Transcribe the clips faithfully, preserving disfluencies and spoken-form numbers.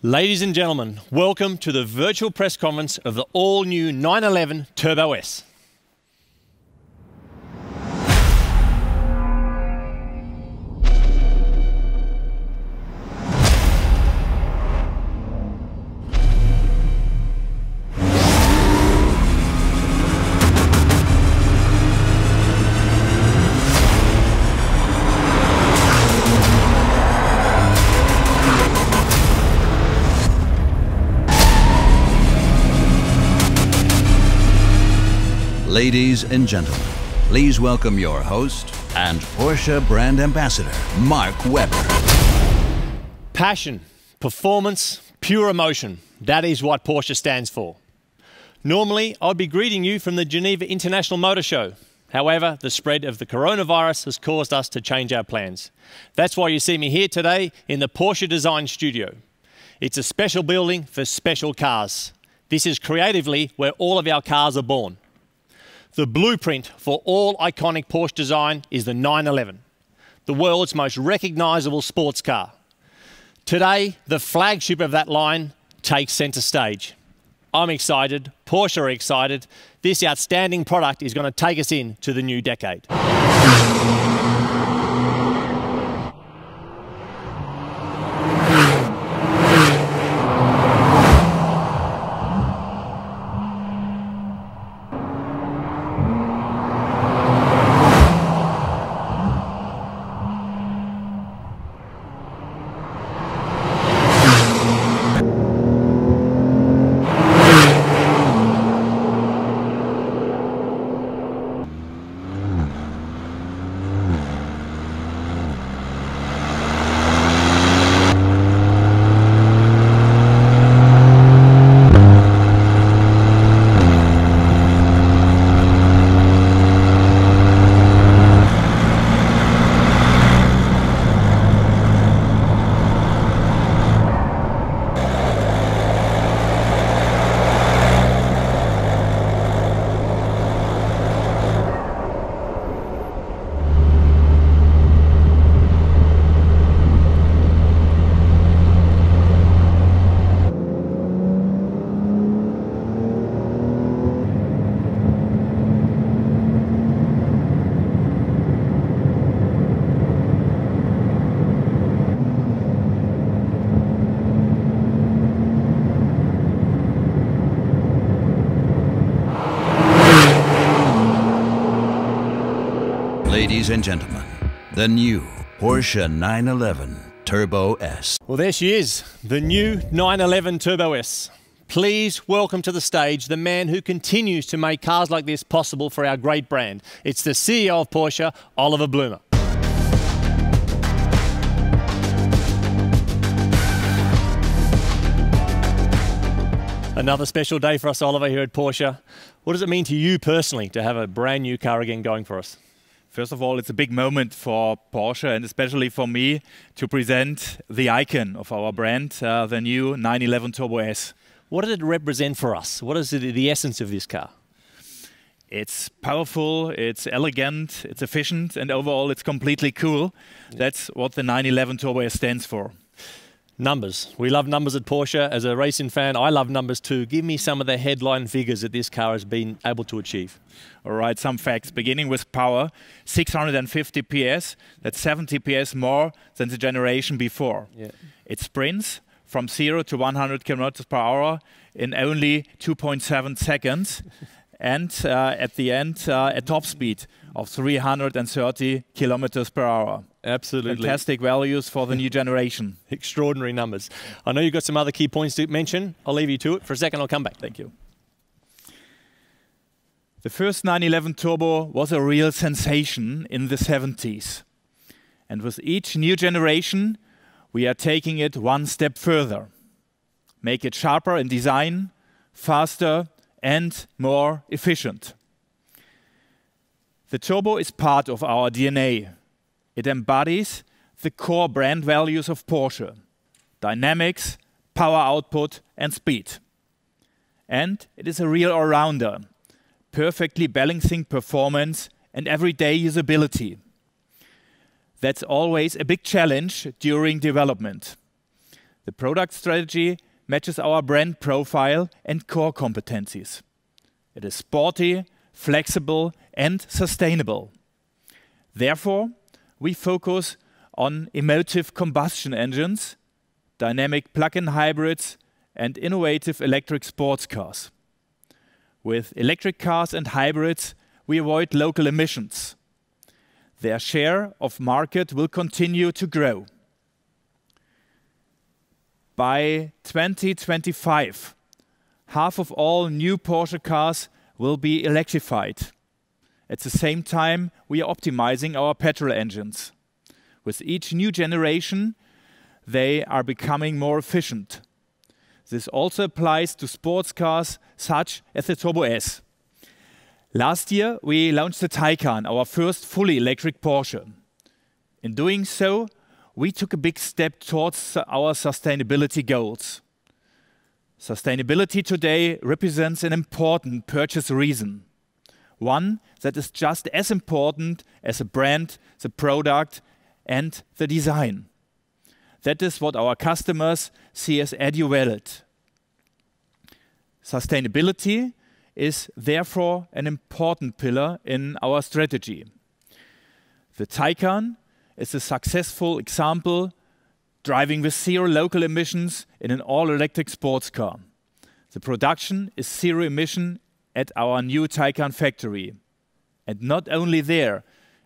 Ladies and gentlemen, welcome to the virtual press conference of the all-new nine eleven Turbo S. Ladies and gentlemen, please welcome your host and Porsche brand ambassador, Mark Webber. Passion, performance, pure emotion. That is what Porsche stands for. Normally, I'd be greeting you from the Geneva International Motor Show. However, the spread of the coronavirus has caused us to change our plans. That's why you see me here today in the Porsche Design Studio. It's a special building for special cars. This is creatively where all of our cars are born. The blueprint for all iconic Porsche design is the nine eleven, the world's most recognisable sports car. Today, the flagship of that line takes centre stage. I'm excited, Porsche are excited. This outstanding product is going to take us into the new decade. Ladies and gentlemen, the new Porsche nine eleven Turbo S. Well, there she is, the new nine eleven Turbo S. Please welcome to the stage the man who continues to make cars like this possible for our great brand. It's the C E O of Porsche, Oliver Blumer. Another special day for us, Oliver, here at Porsche. What does it mean to you personally to have a brand new car again going for us? First of all, it's a big moment for Porsche and especially for me to present the icon of our brand, uh, the new nine eleven Turbo S. What did it represent for us? What is it, the essence of this car? It's powerful, it's elegant, it's efficient, and overall it's completely cool. Yeah. That's what the nine eleven Turbo S stands for. Numbers. We love numbers at Porsche. As a racing fan, I love numbers too. Give me some of the headline figures that this car has been able to achieve. All right, some facts. Beginning with power, six hundred fifty P S. That's seventy P S more than the generation before. Yeah. It sprints from zero to one hundred kilometers per hour in only two point seven seconds. And uh, at the end, uh, a top speed of three hundred thirty kilometers per hour. Absolutely. Fantastic values for the new generation. Extraordinary numbers. I know you've got some other key points to mention. I'll leave you to it. For a second, I'll come back. Thank you. The first nine eleven Turbo was a real sensation in the seventies. And with each new generation, we are taking it one step further. Make it sharper in design, faster, and more efficient. The Turbo is part of our D N A. It embodies the core brand values of Porsche: dynamics, power output, and speed. And it is a real all-rounder, perfectly balancing performance and everyday usability. That's always a big challenge during development. The product strategy matches our brand profile and core competencies. It is sporty, flexible, and sustainable. Therefore, we focus on emotive combustion engines, dynamic plug-in hybrids, and innovative electric sports cars. With electric cars and hybrids, we avoid local emissions. Their share of market will continue to grow. By twenty twenty-five, half of all new Porsche cars will be electrified. At the same time, we are optimizing our petrol engines. With each new generation, they are becoming more efficient. This also applies to sports cars such as the Turbo S. Last year, we launched the Taycan, our first fully electric Porsche. In doing so, we took a big step towards our sustainability goals. Sustainability today represents an important purchase reason, one that is just as important as the brand, the product, and the design. That is what our customers see as added value. Sustainability is therefore an important pillar in our strategy. The Taycan is a successful example, driving with zero local emissions in an all-electric sports car. The production is zero emission at our new Taycan factory. And not only there,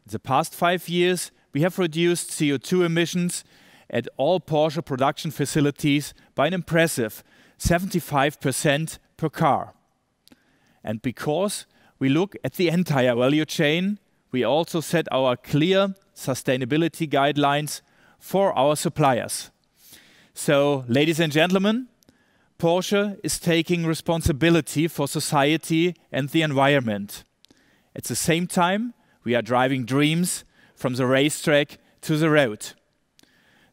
in the past five years, we have reduced C O two emissions at all Porsche production facilities by an impressive seventy-five percent per car. And because we look at the entire value chain, we also set our clear sustainability guidelines for our suppliers. So, ladies and gentlemen, Porsche is taking responsibility for society and the environment. At the same time, we are driving dreams from the racetrack to the road.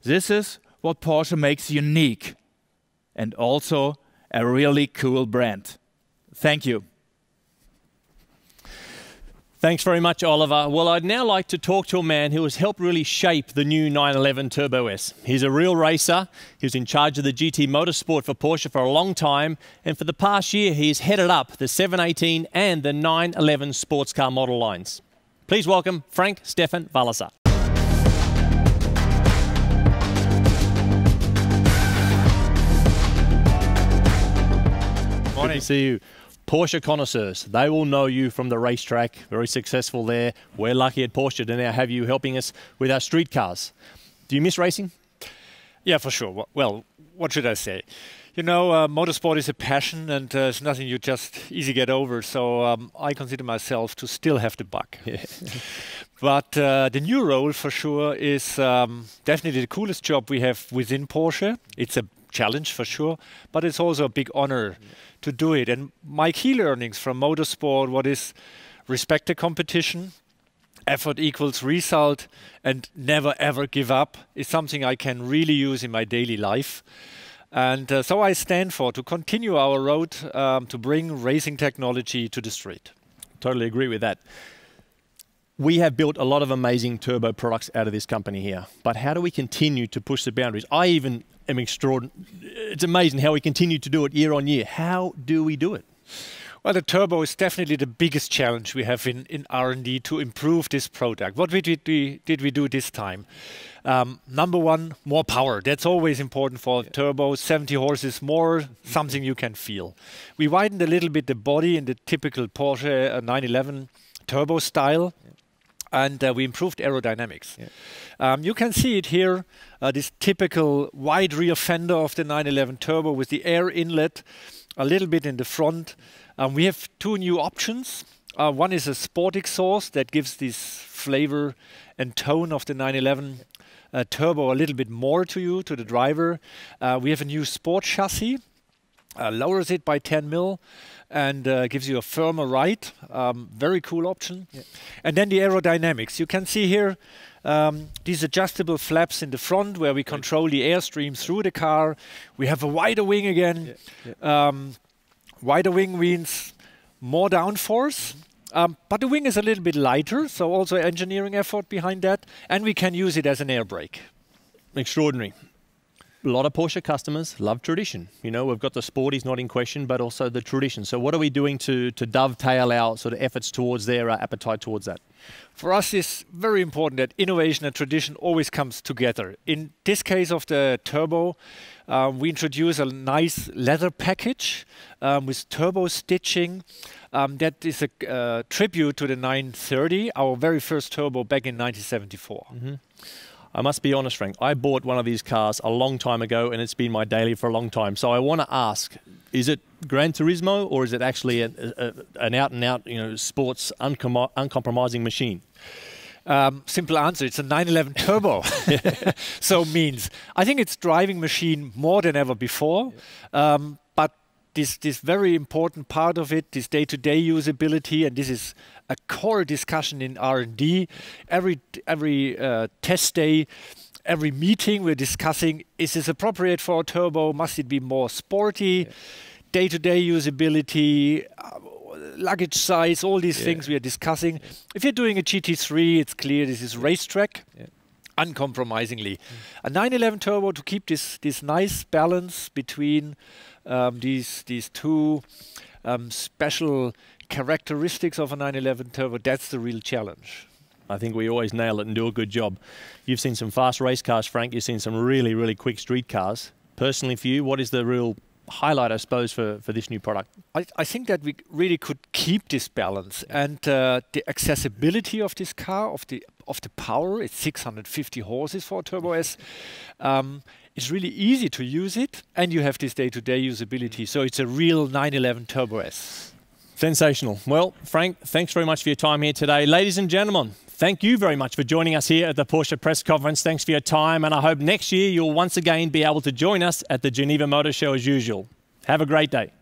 This is what Porsche makes unique and also a really cool brand. Thank you. Thanks very much, Oliver. Well, I'd now like to talk to a man who has helped really shape the new nine eleven Turbo S. He's a real racer. He was in charge of the G T Motorsport for Porsche for a long time, and for the past year he's headed up the seven eighteen and the nine eleven sports car model lines. Please welcome Frank Stefan Walliser. Good to see you. Porsche connoisseurs, they will know you from the racetrack, very successful there. We're lucky at Porsche to now have you helping us with our street cars. Do you miss racing? Yeah, for sure. Well, what should I say? You know, uh, motorsport is a passion and uh, it's nothing you just easy get over. So um, I consider myself to still have the bug. Yeah. But uh, the new role for sure is um, definitely the coolest job we have within Porsche. It's a challenge for sure, but it's also a big honor yeah. to do it. And my key learnings from motorsport, what is respect the competition, effort equals result, and never ever give up, is something I can really use in my daily life. And uh, so I stand for to continue our road um, to bring racing technology to the street. Totally agree with that. We have built a lot of amazing turbo products out of this company here, but how do we continue to push the boundaries? I even am extraordinary. It's amazing how we continue to do it year on year. How do we do it? Well, the turbo is definitely the biggest challenge we have in, in R and D to improve this product. What we did, we, did we do this time? Um, number one, more power. That's always important for yeah. turbo. seventy horses more, something you can feel. We widened a little bit the body in the typical Porsche nine eleven turbo style. Yeah. And uh, we improved aerodynamics. Yeah. Um, you can see it here, uh, this typical wide rear fender of the nine eleven Turbo with the air inlet, a little bit in the front. Um, we have two new options. Uh, one is a sport exhaust that gives this flavor and tone of the nine eleven uh, Turbo a little bit more to you, to the driver. Uh, we have a new sport chassis, uh, lowers it by ten mil. And uh, gives you a firmer ride, um, very cool option. Yeah. And then the aerodynamics. You can see here um, these adjustable flaps in the front where we control the airstream through the car. We have a wider wing again. Yeah. Yeah. Um, wider wing means more downforce. Um, but the wing is a little bit lighter, so also engineering effort behind that. And we can use it as an air brake. Extraordinary. A lot of Porsche customers love tradition. You know, we've got the sport is not in question, but also the tradition. So what are we doing to, to dovetail our sort of efforts towards their uh, appetite towards that? For us, it's very important that innovation and tradition always comes together. In this case of the turbo, um, we introduce a nice leather package um, with turbo stitching. Um, that is a uh, tribute to the nine thirty, our very first turbo back in nineteen seventy-four. Mm-hmm. I must be honest, Frank, I bought one of these cars a long time ago and it's been my daily for a long time. So I want to ask, is it Gran Turismo or is it actually a, a, an out-and-out, you know, sports uncom uncompromising machine? Um, simple answer, it's a nine eleven Turbo. So means, I think it's driving machine more than ever before. Yeah. Um, but this, this very important part of it, this day-to-day usability, and this is a core discussion in R and D. Every every uh, test day, every meeting we're discussing, is this appropriate for a turbo? Must it be more sporty? Yeah. Day-to-day usability, uh, luggage size, all these yeah. things we are discussing. Yeah. If you're doing a G T three, it's clear this is racetrack, yeah. uncompromisingly. Mm. A nine eleven Turbo to keep this, this nice balance between um, these, these two um, special characteristics of a nine eleven Turbo, that's the real challenge. I think we always nail it and do a good job. You've seen some fast race cars, Frank. You've seen some really, really quick street cars. Personally for you, what is the real highlight, I suppose, for, for this new product? I, I think that we really could keep this balance and uh, the accessibility of this car, of the, of the power. It's six hundred fifty horses for a Turbo S. Um, It's really easy to use it and you have this day-to-day usability. So it's a real nine eleven Turbo S. Sensational. Well, Frank, thanks very much for your time here today. Ladies and gentlemen, thank you very much for joining us here at the Porsche Press Conference. Thanks for your time, and I hope next year you'll once again be able to join us at the Geneva Motor Show as usual. Have a great day.